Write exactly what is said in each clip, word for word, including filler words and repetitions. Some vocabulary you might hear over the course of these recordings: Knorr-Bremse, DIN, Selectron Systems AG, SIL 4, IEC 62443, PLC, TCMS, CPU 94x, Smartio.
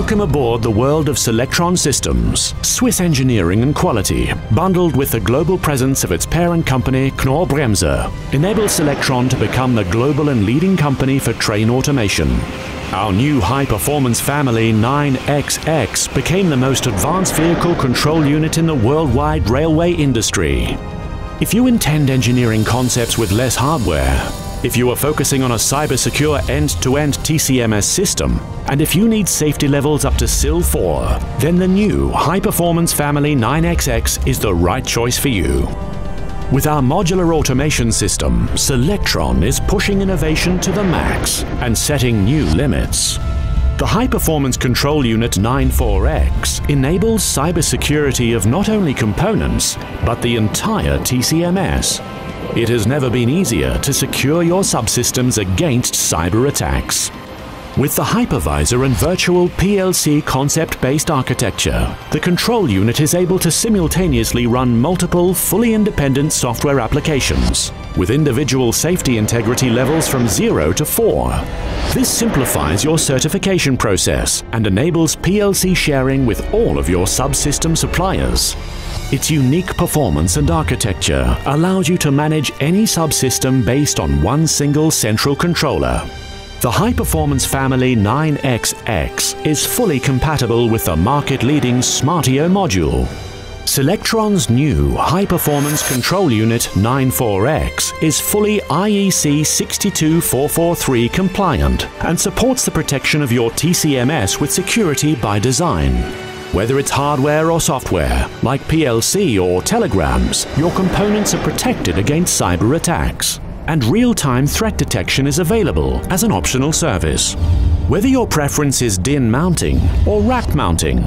Welcome aboard the world of Selectron Systems, Swiss engineering and quality, bundled with the global presence of its parent company Knorr-Bremse, enables Selectron to become the global and leading company for train automation. Our new high-performance family nine X X became the most advanced vehicle control unit in the worldwide railway industry. If you intend engineering concepts with less hardware, if you are focusing on a cyber-secure end-to-end T C M S system, and if you need safety levels up to S I L four, then the new high-performance family nine X X is the right choice for you. With our modular automation system, Selectron is pushing innovation to the max and setting new limits. The high-performance control unit ninety-four X enables cybersecurity of not only components, but the entire T C M S. It has never been easier to secure your subsystems against cyber attacks. With the hypervisor and virtual P L C concept-based architecture, the control unit is able to simultaneously run multiple, fully independent software applications, with individual safety integrity levels from zero to four. This simplifies your certification process and enables P L C sharing with all of your subsystem suppliers. Its unique performance and architecture allows you to manage any subsystem based on one single central controller. The high-performance family nine X X is fully compatible with the market-leading Smartio module. Selectron's new high-performance control unit ninety-four X is fully I E C six two two four four three compliant and supports the protection of your T C M S with security by design. Whether it's hardware or software, like P L C or telegrams, your components are protected against cyber attacks. And real-time threat detection is available as an optional service. Whether your preference is D I N mounting or rack mounting,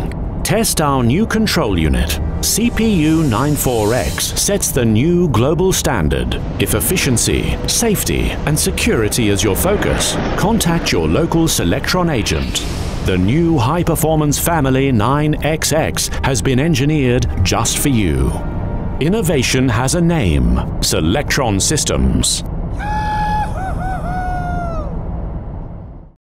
test our new control unit. C P U ninety-four X sets the new global standard. If efficiency, safety, and security is your focus, contact your local Selectron agent. The new high-performance family nine X X has been engineered just for you. Innovation has a name: Selectron Systems.